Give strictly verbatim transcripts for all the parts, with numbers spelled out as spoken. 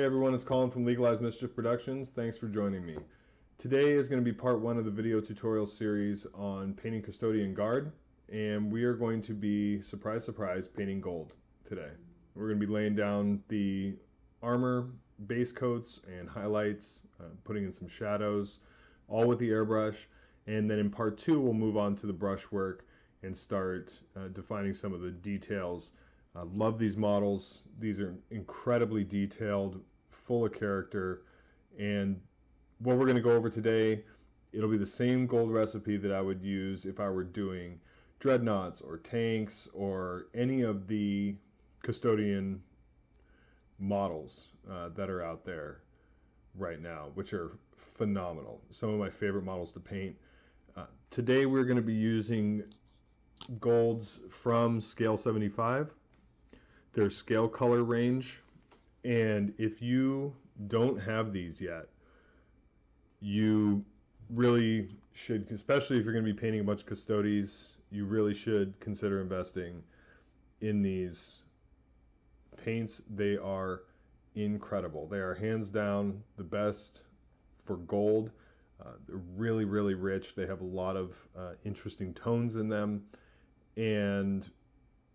Hey everyone, it's Colin from Legalized Mischief Productions. Thanks for joining me. Today is going to be part one of the video tutorial series on painting Custodian Guard, and we are going to be, surprise surprise, painting gold today. We're going to be laying down the armor, base coats and highlights, uh, putting in some shadows, all with the airbrush, and then in part two we'll move on to the brushwork and start uh, defining some of the details. I love these models. These are incredibly detailed, full of character, and what we're going to go over today, it'll be the same gold recipe that I would use if I were doing dreadnoughts or tanks or any of the custodian models uh, that are out there right now, which are phenomenal. Some of my favorite models to paint. Uh, today we're going to be using golds from Scale seventy-five. Their scale color range, and if you don't have these yet, you really should, especially if you're going to be painting a bunch of custodes, you really should consider investing in these paints. They are incredible. They are hands down the best for gold. Uh, they're really, really rich. They have a lot of uh, interesting tones in them, and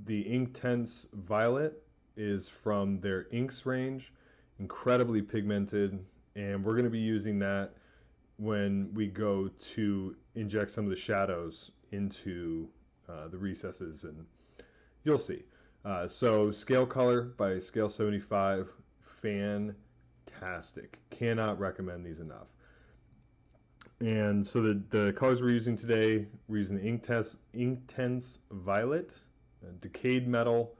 the Inktense Violet is from their inks range, incredibly pigmented, and we're going to be using that when we go to inject some of the shadows into uh, the recesses, and you'll see. Uh, so Scale Color by Scale seventy-five, fantastic. Cannot recommend these enough. And so the, the colors we're using today, we're using the Inktense, Inktense Violet, Decayed Metal,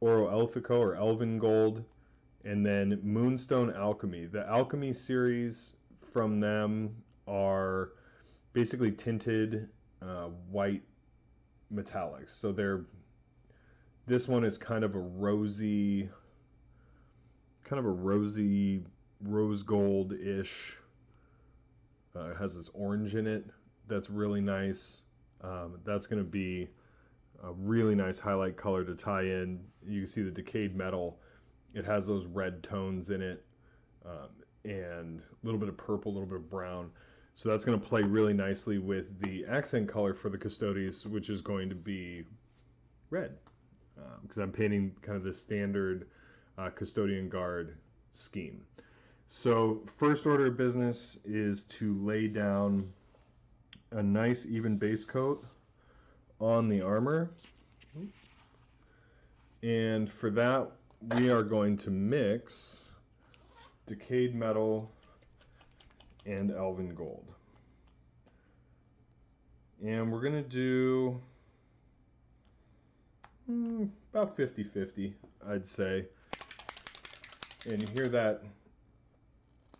Oro Elfico or Elven Gold, and then Moonstone Alchemy. The Alchemy series from them are basically tinted uh, white metallics. So they're, this one is kind of a rosy, kind of a rosy rose gold-ish. Uh, it has this orange in it that's really nice. Um, that's going to be a really nice highlight color to tie in. You can see the Decayed Metal. It has those red tones in it, um, and a little bit of purple, a little bit of brown. So that's going to play really nicely with the accent color for the custodes, which is going to be red, because um, I'm painting kind of the standard uh, Custodian Guard scheme. So first order of business is to lay down a nice even base coat on the armor, and for that we are going to mix Decayed Metal and Elven Gold, and we're gonna do mm, about fifty fifty, I'd say. And you hear that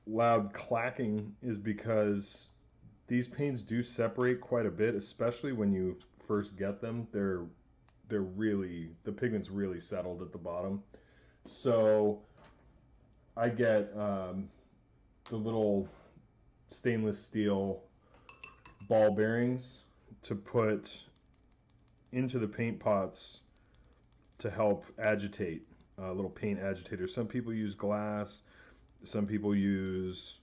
loud clacking is because these paints do separate quite a bit, especially when you first get them. They're they're really, the pigment's really settled at the bottom. So I get um, the little stainless steel ball bearings to put into the paint pots to help agitate, uh, little paint agitators. Some people use glass, some people use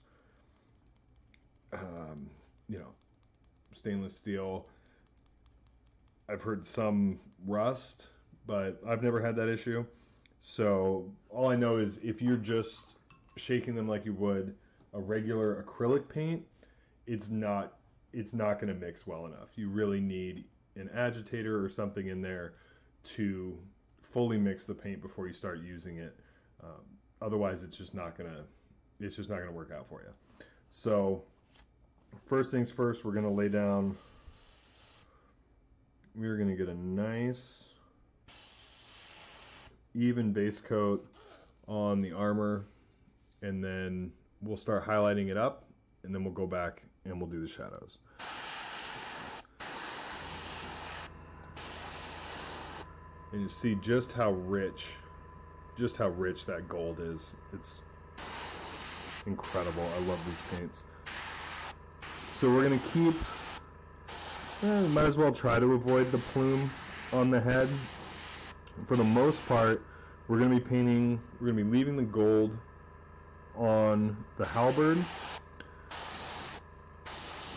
um, you know, stainless steel. I've heard some rust, but I've never had that issue. So all I know is if you're just shaking them like you would a regular acrylic paint, it's not it's not going to mix well enough. You really need an agitator or something in there to fully mix the paint before you start using it. Um, otherwise, it's just not gonna it's just not gonna work out for you. So first things first, we're going to lay down, we're going to get a nice even base coat on the armor, and then we'll start highlighting it up, and then we'll go back and we'll do the shadows. And you see just how rich, just how rich that gold is. It's incredible. I love these paints. So we're going to keep, eh, might as well try to avoid the plume on the head. For the most part, we're going to be painting, we're going to be leaving the gold on the halberd,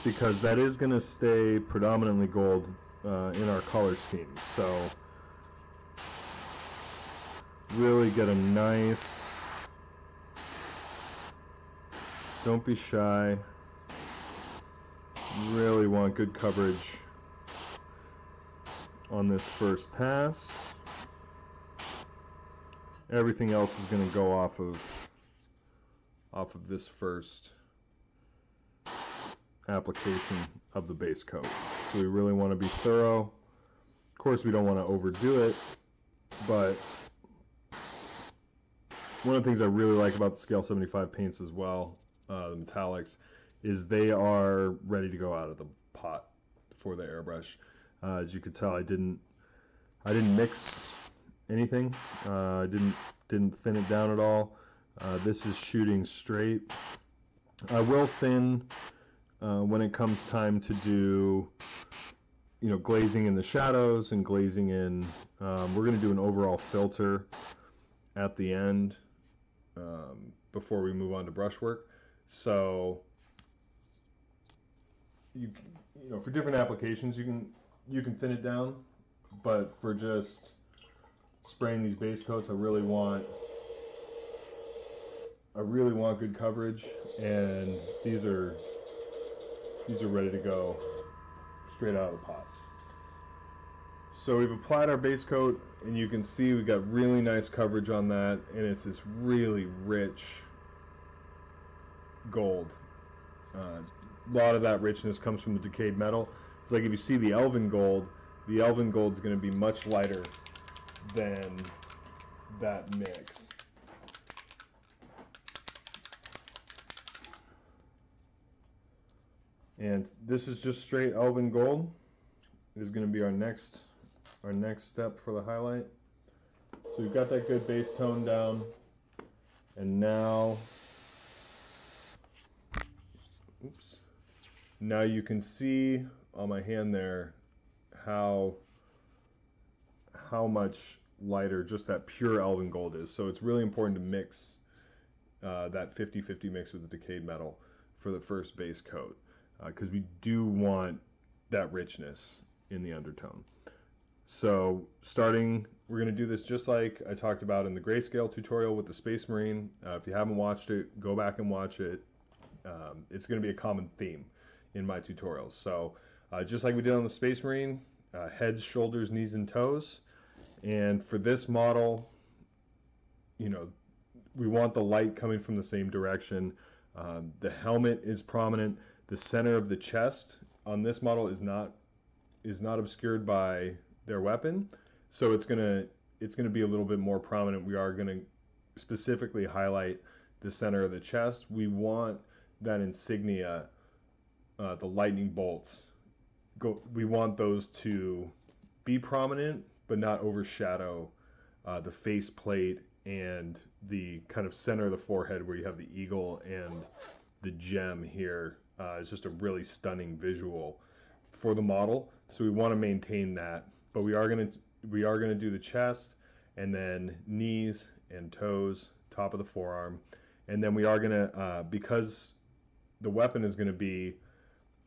because that is going to stay predominantly gold uh, in our color scheme. So really get a nice, don't be shy, really want good coverage on this first pass. Everything else is going to go off of off of this first application of the base coat. So we really want to be thorough. Of course, we don't want to overdo it, but one of the things I really like about the Scale seventy-five paints as well, uh, the metallics, is they are ready to go out of the pot for the airbrush. Uh, as you could tell, I didn't I didn't mix anything. Uh, I didn't didn't thin it down at all. Uh, this is shooting straight. I will thin uh, when it comes time to do, you know, glazing in the shadows and glazing in. Um, we're going to do an overall filter at the end um, before we move on to brushwork. So you you know, for different applications, you can you can thin it down, but for just spraying these base coats, I really want I really want good coverage, and these are these are ready to go straight out of the pot. So we've applied our base coat, and you can see we got really nice coverage on that, and it's this really rich gold. Uh, a lot of that richness comes from the decayed metal. It's like if you see the elven gold, the elven gold is going to be much lighter than that mix. And this is just straight elven gold. It is going to be our next our next step for the highlight. So we've got that good base tone down, and now oops now you can see on my hand there how how much lighter just that pure elven gold is. So it's really important to mix uh, that fifty fifty mix with the decayed metal for the first base coat, because uh, we do want that richness in the undertone. So starting, we're going to do this just like I talked about in the grayscale tutorial with the Space Marine. Uh, if you haven't watched it, go back and watch it. Um, it's going to be a common theme in my tutorials. So uh, just like we did on the Space Marine, uh, heads, shoulders, knees, and toes. And for this model, you know, we want the light coming from the same direction. Um, the helmet is prominent. The center of the chest on this model is not is not obscured by their weapon, so it's gonna it's gonna be a little bit more prominent. We are gonna specifically highlight the center of the chest. We want that insignia, uh, the lightning bolts. Go. We want those to be prominent, but not overshadow uh, the face plate and the kind of center of the forehead where you have the eagle and the gem here. Uh, it's just a really stunning visual for the model. So we want to maintain that, but we are going to we are going to do the chest, and then knees and toes, top of the forearm, and then we are going to uh, because the weapon is going to be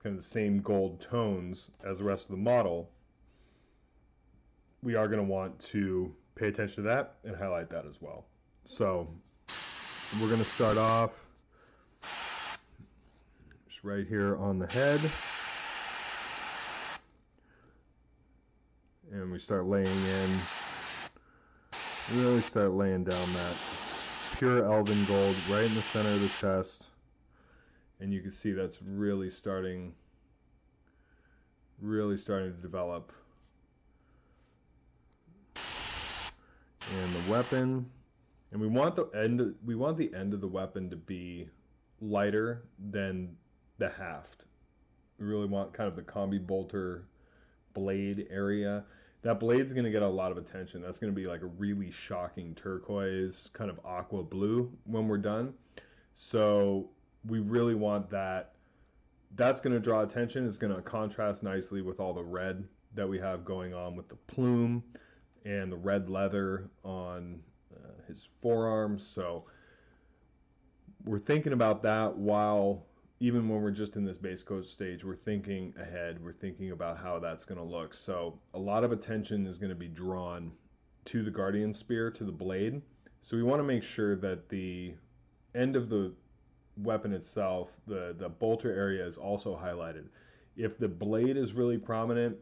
kind of the same gold tones as the rest of the model. We are going to want to pay attention to that and highlight that as well. So we're going to start off just right here on the head. And we start laying in, really start laying down that pure elven gold right in the center of the chest. And you can see that's really starting, really starting to develop. And the weapon, and we want the end, we want the end of the weapon to be lighter than the haft. We really want kind of the combi bolter blade area. That blade's going to get a lot of attention. That's going to be like a really shocking turquoise, kind of aqua blue when we're done. So we really want that. That's going to draw attention. It's going to contrast nicely with all the red that we have going on with the plume and the red leather on uh, his forearms. So we're thinking about that while, even when we're just in this base coat stage, we're thinking ahead, we're thinking about how that's going to look. So a lot of attention is going to be drawn to the guardian spear, to the blade. So we want to make sure that the end of the weapon itself, the, the bolter area, is also highlighted. If the blade is really prominent,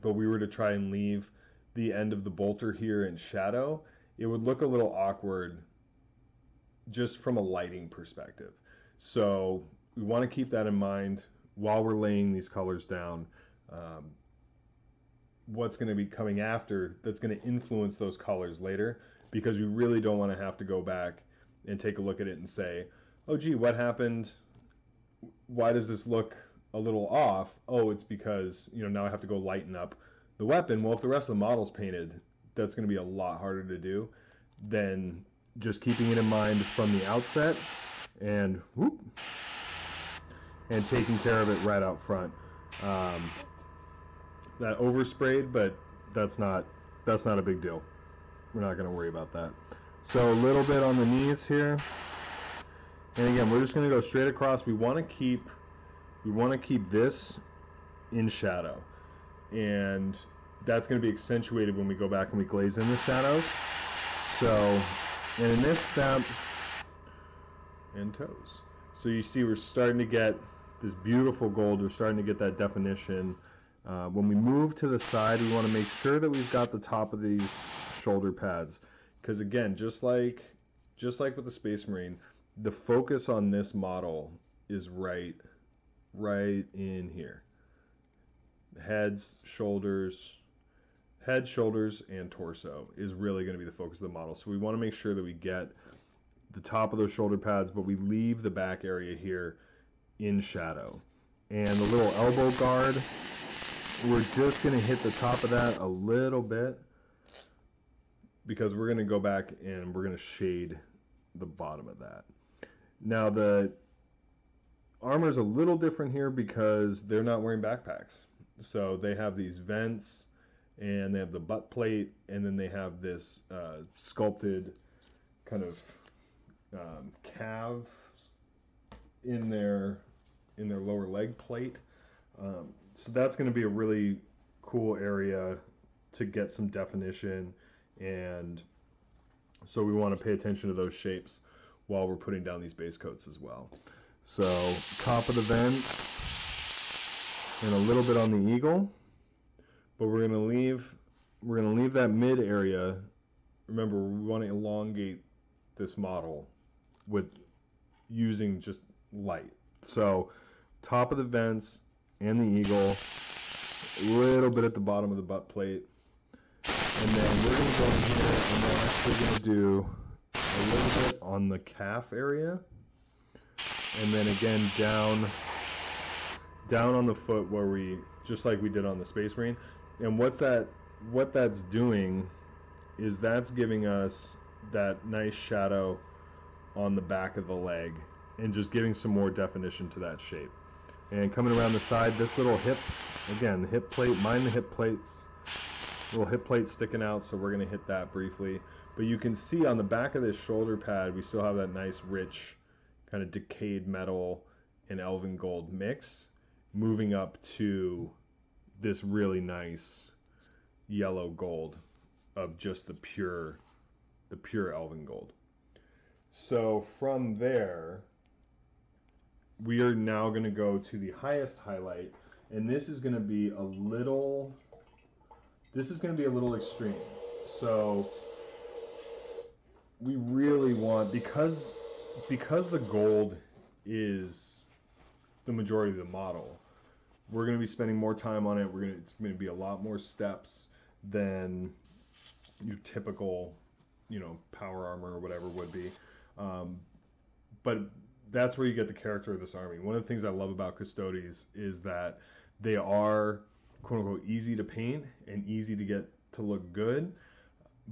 but we were to try and leave the end of the bolter here in shadow, it would look a little awkward just from a lighting perspective. So we want to keep that in mind while we're laying these colors down. Um, what's going to be coming after that's going to influence those colors later, because we really don't want to have to go back and take a look at it and say, oh gee, what happened? Why does this look a little off? Oh, it's because, you know, now I have to go lighten up the weapon. Well, if the rest of the model's painted, that's going to be a lot harder to do than just keeping it in mind from the outset and whoop, and taking care of it right out front. Um, that oversprayed, but that's not that's not a big deal. We're not going to worry about that. So a little bit on the knees here. And again, we're just going to go straight across. We want to keep we want to keep this in shadow, and that's going to be accentuated when we go back and we glaze in the shadows. So, and in this step, and toes. So you see, we're starting to get this beautiful gold. We're starting to get that definition. Uh, when we move to the side, we want to make sure that we've got the top of these shoulder pads, because again, just like just like with the Space Marine, the focus on this model is right right in here. Heads, shoulders, head, shoulders, and torso is really going to be the focus of the model. So we want to make sure that we get the top of those shoulder pads, but we leave the back area here in shadow. And the little elbow guard, we're just going to hit the top of that a little bit, because we're going to go back and we're going to shade the bottom of that. Now the armor is a little different here because they're not wearing backpacks. So they have these vents, and they have the butt plate, and then they have this uh, sculpted kind of um, calves in their in their lower leg plate. Um, so that's going to be a really cool area to get some definition, and so we want to pay attention to those shapes while we're putting down these base coats as well. So top of the vents and a little bit on the eagle, but we're going to leave we're going to leave that mid area. Remember, we want to elongate this model with using just light. So top of the vents and the eagle, a little bit at the bottom of the butt plate, and then we're going to go in here and we're actually going to do a little bit on the calf area, and then again down down on the foot, where we, just like we did on the Space Marine. And what's that what that's doing is that's giving us that nice shadow on the back of the leg and just giving some more definition to that shape. And coming around the side, this little hip, again, the hip plate, mind the hip plates, little hip plate sticking out, so we're going to hit that briefly. But you can see on the back of this shoulder pad, we still have that nice rich kind of decayed metal and elven gold mix, moving up to this really nice yellow gold of just the pure the pure elven gold. So from there, we are now going to go to the highest highlight, and this is going to be a little this is going to be a little extreme. So we really want, because because the gold is the majority of the model, we're going to be spending more time on it. We're going to, it's going to be a lot more steps than your typical, you know, power armor or whatever would be. Um, but that's where you get the character of this army. One of the things I love about Custodes is that they are, quote unquote, easy to paint and easy to get to look good.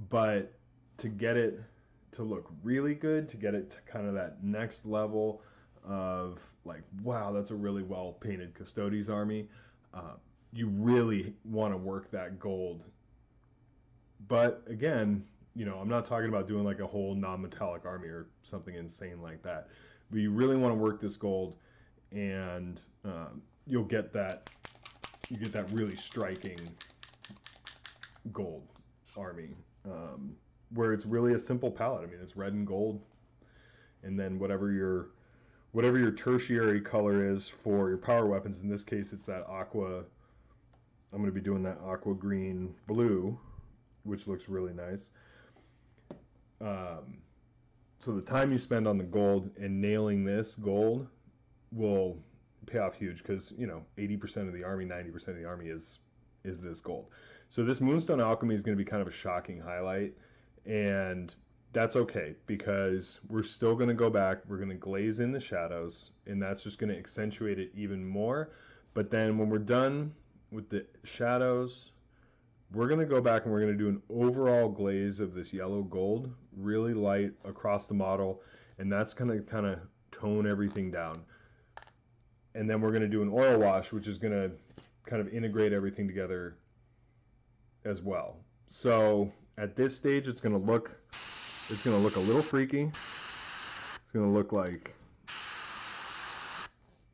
But to get it to look really good, to get it to kind of that next level of like, wow, that's a really well painted Custodes army, uh, you really want to work that gold. But again, you know, I'm not talking about doing like a whole non-metallic army or something insane like that. But you really want to work this gold, and um, you'll get that. You get that really striking gold army, um, where it's really a simple palette. I mean, it's red and gold, and then whatever your whatever your tertiary color is for your power weapons. In this case, it's that aqua. I'm going to be doing that aqua green blue, which looks really nice. Um, so the time you spend on the gold and nailing this gold will pay off huge, because, you know, eighty percent of the army, ninety percent of the army is is this gold. So this Moonstone Alchemy is going to be kind of a shocking highlight, and that's okay, because we're still going to go back, we're going to glaze in the shadows, and that's just going to accentuate it even more. But then when we're done with the shadows, we're going to go back and we're going to do an overall glaze of this yellow gold, really light across the model, and that's going to kind of tone everything down. And then we're going to do an oil wash, which is going to kind of integrate everything together as well. So at this stage, it's going to look, it's going to look a little freaky. It's going to look like,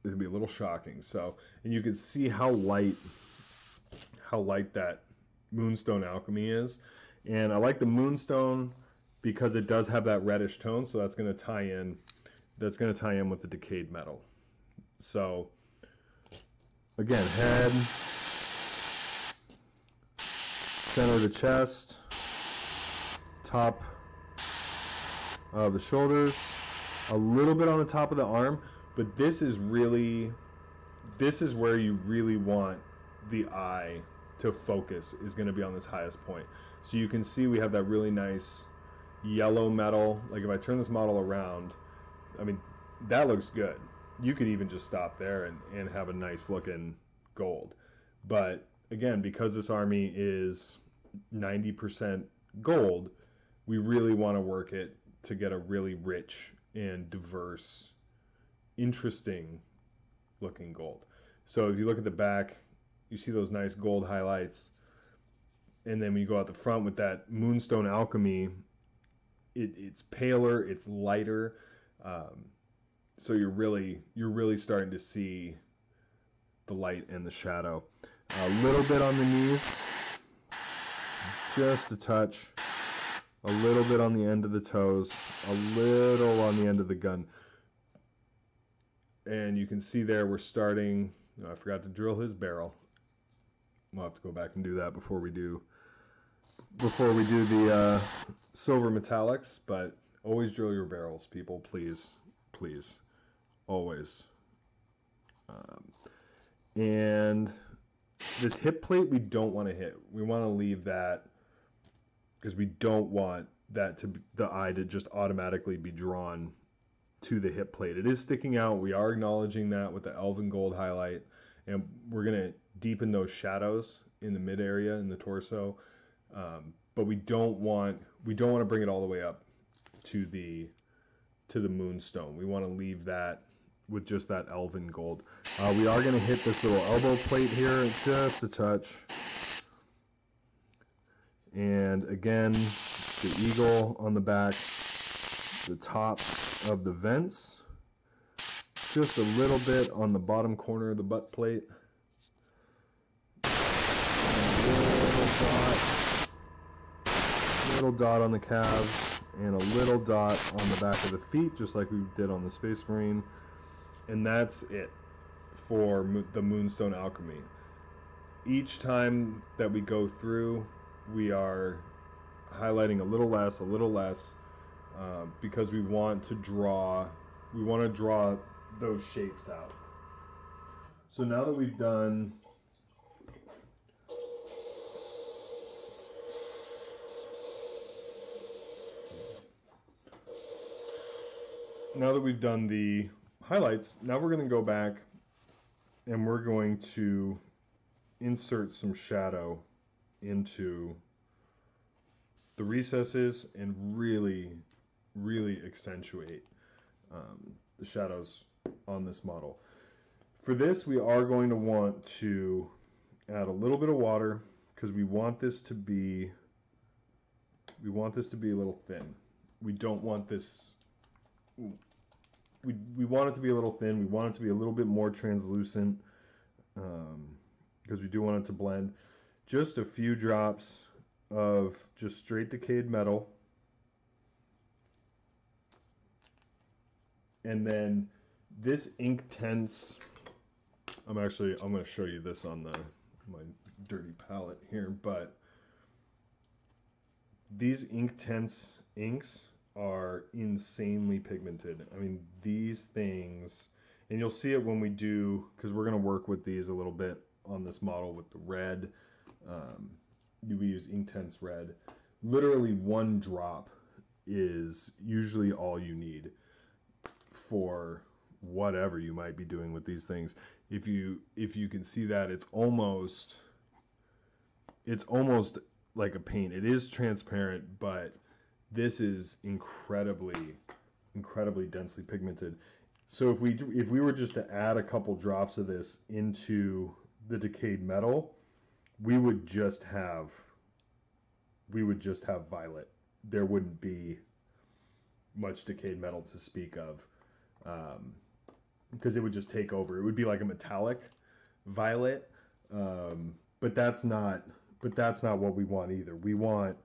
it'll be a little shocking. So, and you can see how light, how light that Moonstone Alchemy is. And I like the moonstone because it does have that reddish tone, so that's going to tie in, that's going to tie in with the decayed metal. So again, head, center of the chest, top of the shoulders, a little bit on the top of the arm, but this is really, this is where you really want the eye to focus, is going to be on this highest point. So you can see we have that really nice yellow metal. Like if I turn this model around, I mean, that looks good. You could even just stop there and, and have a nice looking gold. But again, because this army is ninety percent gold, we really want to work it to get a really rich and diverse, interesting looking gold. So if you look at the back, you see those nice gold highlights. And then when you go out the front with that Moonstone Alchemy, it, it's paler, it's lighter. Um, so you're really, you're really starting to see the light and the shadow. A little bit on the knees, just a touch. A little bit on the end of the toes, a little on the end of the gun. And you can see there we're starting, oh, I forgot to drill his barrel. We'll have to go back and do that before we do before we do the uh, silver metallics. But always drill your barrels, people. Please, please, always. Um, and this hip plate we don't want to hit. We want to leave that, because we don't want that to the eye to just automatically be drawn to the hip plate. It is sticking out. We are acknowledging that with the elven gold highlight, and we're gonna deepen those shadows in the mid area in the torso, um, but we don't want we don't want to bring it all the way up to the to the moonstone. We want to leave that with just that elven gold. Uh, we are gonna hit this little elbow plate here just a touch, and again the eagle on the back, the top of the vents, just a little bit on the bottom corner of the butt plate. Little dot on the calves, and a little dot on the back of the feet, just like we did on the Space Marine. And that's it for mo the Moonstone Alchemy. Each time that we go through, we are highlighting a little less, a little less, uh, because we want to draw, we want to draw those shapes out. So now that we've done Now that we've done the highlights, now we're going to go back and we're going to insert some shadow into the recesses and really, really accentuate um, the shadows on this model. For this, we are going to want to add a little bit of water, because we want this to be, we want this to be a little thin. We don't want this we, we want it to be a little thin. We want it to be a little bit more translucent um, because we do want it to blend. Just a few drops of just straight decayed metal. And then this Inktense, I'm actually, I'm going to show you this on the my dirty palette here, but these Inktense inks are insanely pigmented. I mean, these things, and you'll see it when we do, because we're going to work with these a little bit on this model with the red. Um, we use Inktense red. Literally one drop is usually all you need for whatever you might be doing with these things. If you if you can see that, it's almost it's almost like a paint. It is transparent, but this is incredibly incredibly densely pigmented. So if we if we were just to add a couple drops of this into the decayed metal, we would just have we would just have violet. There wouldn't be much decayed metal to speak of. Um, because it would just take over. It would be like a metallic violet, um, but that's not, but that's not what we want either. We want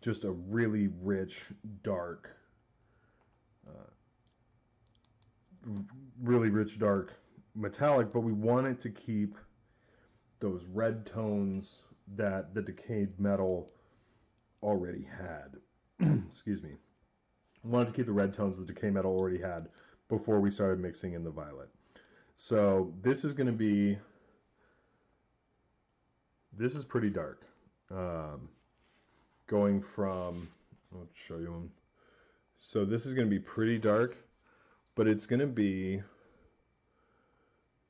just a really rich, dark, uh, really rich, dark metallic, but we want it to keep those red tones that the decayed metal already had. Excuse me. We wanted to keep the red tones the decayed metal already had before we started mixing in the violet. So this is going to be, this is pretty dark. Um, going from, I'll show you one. So this is going to be pretty dark, but it's going to be,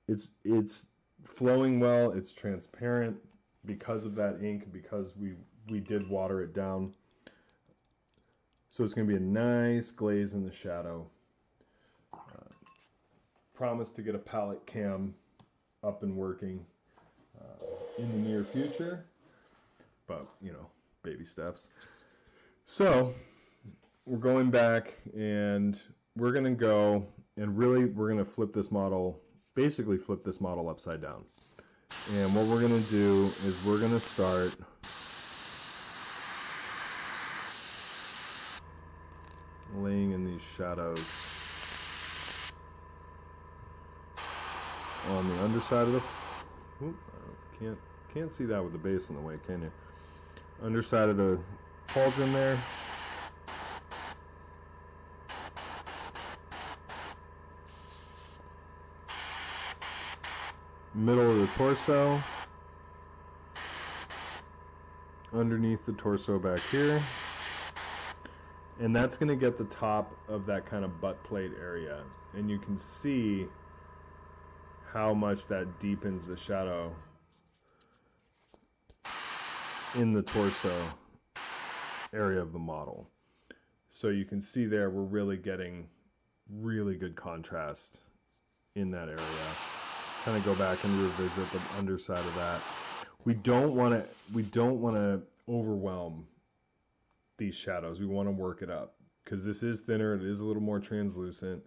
it's, it's flowing well, it's transparent because of that ink, because we, we did water it down. So it's going to be a nice glaze in the shadow. Promise to get a palette cam up and working uh, in the near future, but you know, baby steps. So we're going back and we're gonna go and really we're gonna flip this model, basically flip this model upside down. And what we're gonna do is we're gonna start laying in these shadows on the underside of the, whoop, can't can't see that with the base in the way, can you? Underside of the pauldron there. Middle of the torso. Underneath the torso back here. And that's going to get the top of that kind of butt plate area. And you can see how much that deepens the shadow in the torso area of the model. So you can see there we're really getting really good contrast in that area. Kind of go back and revisit the underside of that. We don't want to we don't want to overwhelm these shadows. We want to work it up because this is thinner, it is a little more translucent.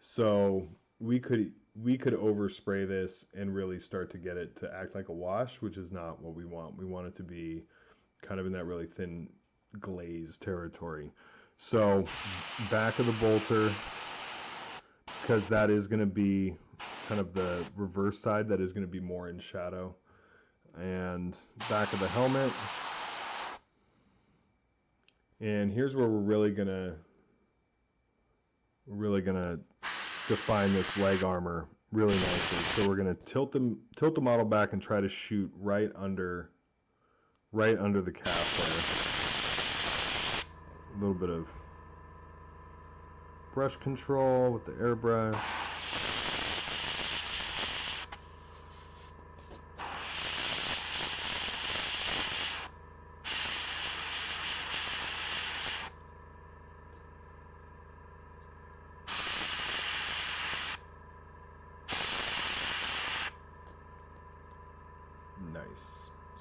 So we could we could overspray this and really start to get it to act like a wash, which is not what we want. We want it to be kind of in that really thin glaze territory. So back of the bolter, because that is going to be kind of the reverse side that is going to be more in shadow, and back of the helmet. And here's where we're really going to, we're really going to define this leg armor really nicely. So we're going to tilt the tilt the model back and try to shoot right under right under the calf there. A little bit of brush control with the airbrush.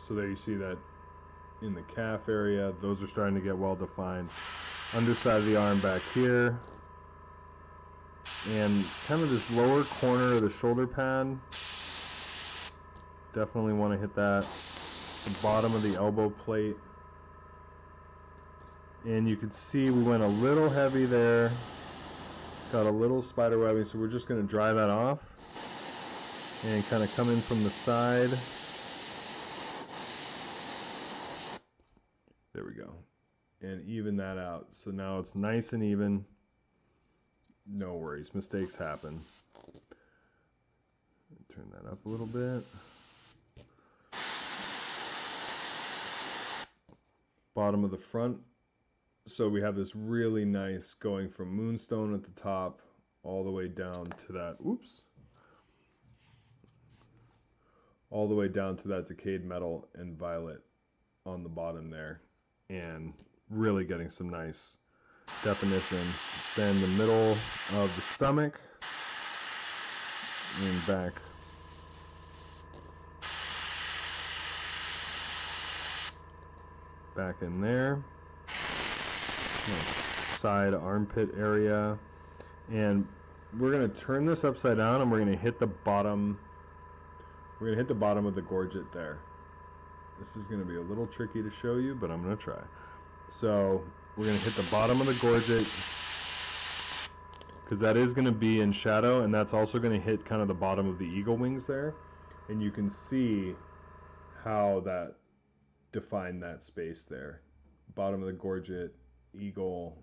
So there you see that in the calf area. Those are starting to get well defined. Underside of the arm back here. and kind of this lower corner of the shoulder pad. Definitely want to hit that. The bottom of the elbow plate. And you can see we went a little heavy there. Got a little spider webbing, so we're just going to dry that off. And kind of come in from the side. There we go. And even that out. So now it's nice and even. No worries, mistakes happen. Turn that up a little bit. Bottom of the front. So we have this really nice going from moonstone at the top all the way down to that, oops, all the way down to that decayed metal and violet on the bottom there, and really getting some nice definition. Then the middle of the stomach and back. Back in there. Side armpit area, and we're going to turn this upside down, and we're going to hit the bottom we're going to hit the bottom of the gorget there. This is going to be a little tricky to show you, but I'm going to try. So we're going to hit the bottom of the gorget, because that is going to be in shadow, and that's also going to hit kind of the bottom of the eagle wings there, and you can see how that defined that space there. Bottom of the gorget, eagle,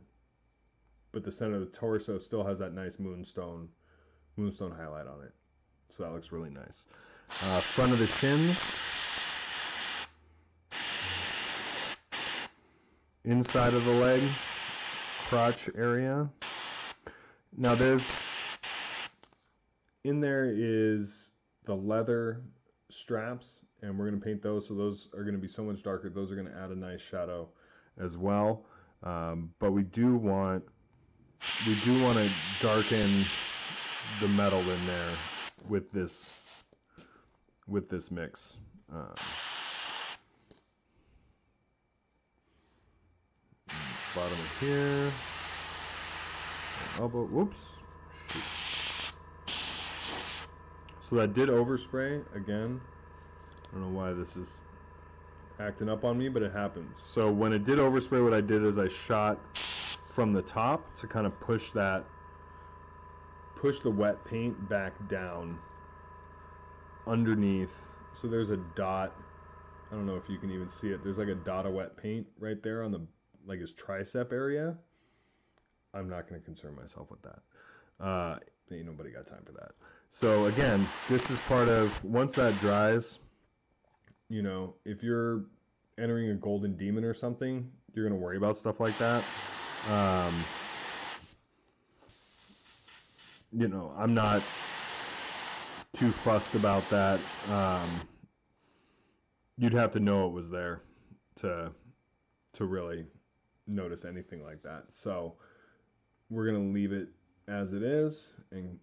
but the center of the torso still has that nice moonstone moonstone highlight on it, so that looks really nice. Uh, front of the shins, inside of the leg, crotch area. Now there's in there is the leather straps, and we're going to paint those, so those are going to be so much darker. Those are going to add a nice shadow as well. Um, but we do want we do want to darken the metal in there with this with this mix. Um, bottom of here, elbow. Whoops. Shoot. So that did overspray again. I don't know why this is acting up on me, but it happens. So when it did overspray, what I did is I shot from the top to kind of push that push the wet paint back down underneath. So there's a dot, I don't know if you can even see it, there's like a dot of wet paint right there on the, like, his tricep area. I'm not going to concern myself with that. Uh, ain't nobody got time for that. So again, this is part of, once that dries, you know, if you're entering a Golden Demon or something, you're going to worry about stuff like that. Um, you know, I'm not too fussed about that. Um, you'd have to know it was there to, to really notice anything like that. So we're going to leave it as it is. And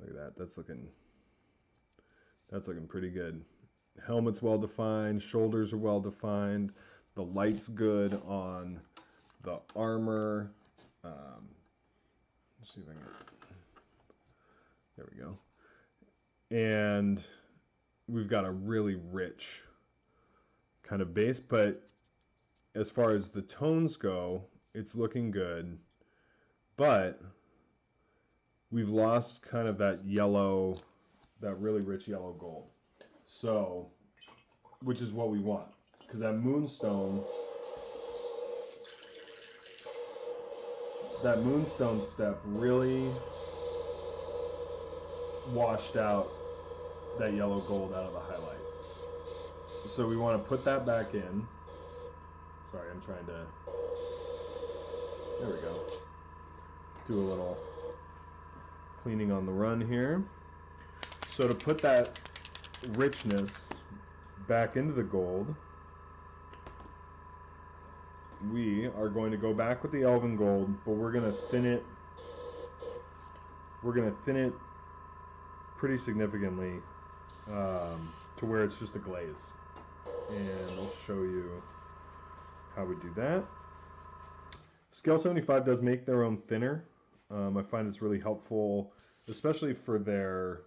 look at that. That's looking, that's looking pretty good. Helmet's well defined, shoulders are well defined, the light's good on the armor. Um, let's see if I can. There we go. And we've got a really rich kind of base, but as far as the tones go, it's looking good. But we've lost kind of that yellow, that really rich yellow gold. So, which is what we want, because that moonstone, that moonstone step really washed out that yellow gold out of the highlight. So we want to put that back in. Sorry, I'm trying to, there we go. Do a little cleaning on the run here. So to put that richness back into the gold, we are going to go back with the elven gold, but we're going to thin it we're going to thin it pretty significantly, um, to where it's just a glaze. And I'll show you how we do that. Scale seventy-five does make their own thinner, Um, I find it's really helpful, especially for their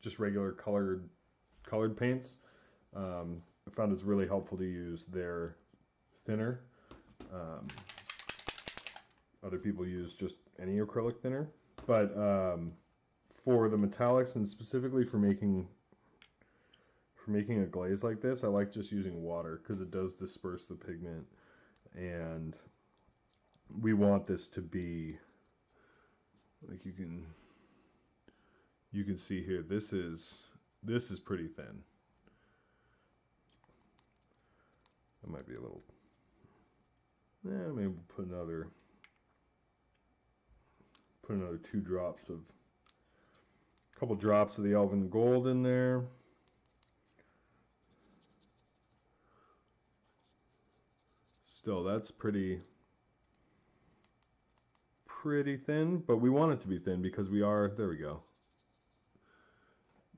just regular colored colored paints. Um, I found it's really helpful to use their thinner. Um, other people use just any acrylic thinner, but um, for the metallics and specifically for making for making a glaze like this, I like just using water because it does disperse the pigment, and we want this to be like you can you can see here. This is this is pretty thin. That might be a little. Yeah, maybe we'll put another put another two drops of a couple drops of the Elven Gold in there. Still, that's pretty pretty thin, but we want it to be thin because we are there we go.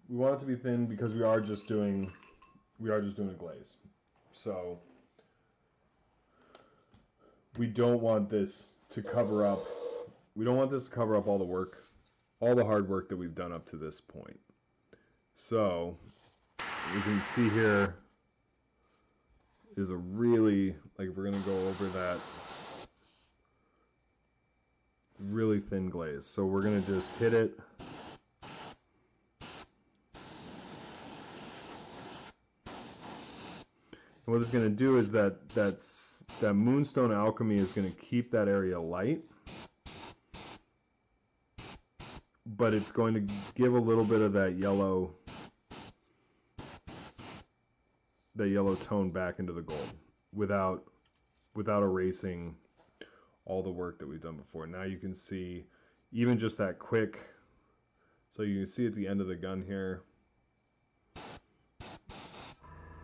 We want it to be thin because we are just doing we are just doing a glaze. So we don't want this to cover up, we don't want this to cover up all the work, all the hard work that we've done up to this point. So, you can see here is a really, like if we're going to go over that, really thin glaze. So we're going to just hit it. And what it's going to do is that that's that moonstone alchemy is going to keep that area light, but it's going to give a little bit of that yellow that yellow tone back into the gold without without erasing all the work that we've done before. Now you can see even just that quick, so you can see at the end of the gun here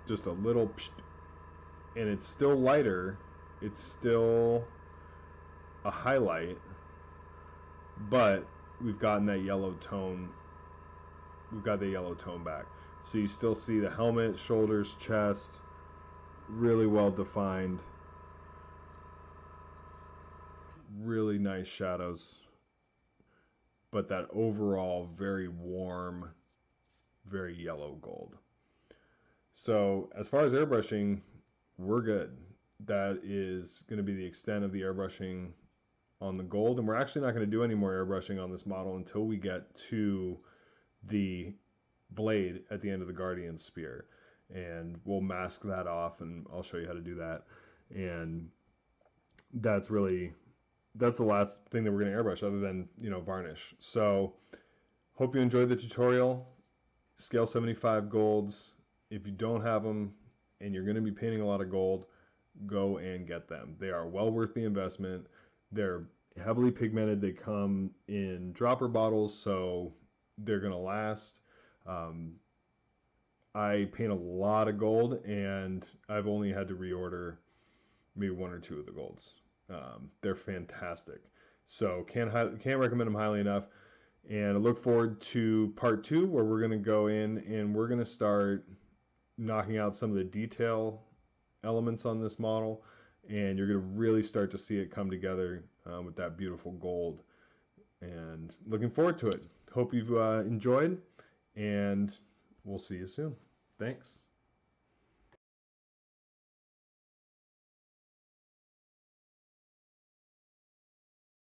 just a little, and it's still lighter, it's still a highlight, but we've gotten that yellow tone, we've got the yellow tone back. So you still see the helmet, shoulders, chest, really well defined, really nice shadows, but that overall very warm, very yellow gold. So as far as airbrushing, we're good. That is going to be the extent of the airbrushing on the gold, and we're actually not going to do any more airbrushing on this model until we get to the blade at the end of the Guardian Spear, and we'll mask that off, and I'll show you how to do that. And that's really that's the last thing that we're going to airbrush, other than, you know, varnish. So hope you enjoyed the tutorial. Scale seventy-five golds, if you don't have them and you're going to be painting a lot of gold, go and get them. They are well worth the investment. They're heavily pigmented. They come in dropper bottles, so they're going to last. Um, I paint a lot of gold, and I've only had to reorder maybe one or two of the golds. Um, they're fantastic. So can't, can't recommend them highly enough. And I look forward to part two, where we're going to go in and we're going to start knocking out some of the detail elements on this model, and you're going to really start to see it come together uh, with that beautiful gold. And looking forward to it. Hope you've uh, enjoyed, and we'll see you soon. Thanks.